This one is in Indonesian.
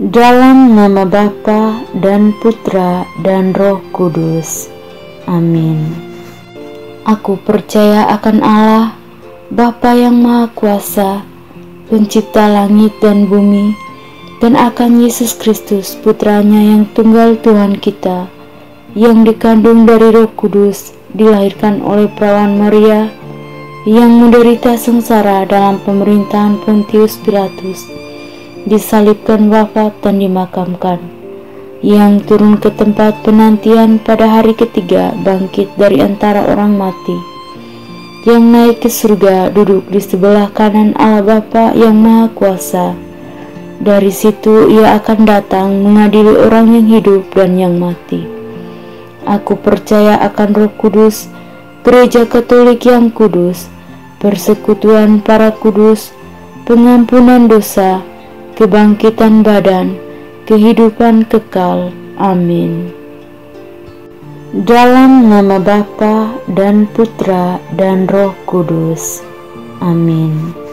Dalam nama Bapa dan Putra dan Roh Kudus. Amin. Aku percaya akan Allah, Bapa yang Maha Kuasa, Pencipta langit dan bumi, dan akan Yesus Kristus, Putranya yang tunggal Tuhan kita, yang dikandung dari Roh Kudus, dilahirkan oleh Perawan Maria, yang menderita sengsara dalam pemerintahan Pontius Pilatus, disalibkan, wafat dan dimakamkan, yang turun ke tempat penantian pada hari ketiga, bangkit dari antara orang mati, yang naik ke surga, duduk di sebelah kanan Allah Bapa yang Maha Kuasa. Dari situ ia akan datang mengadili orang yang hidup dan yang mati. Aku percaya akan Roh Kudus, Gereja Katolik yang kudus, persekutuan para kudus, pengampunan dosa, kebangkitan badan, kehidupan kekal. Amin. Dalam nama Bapa dan Putra dan Roh Kudus. Amin.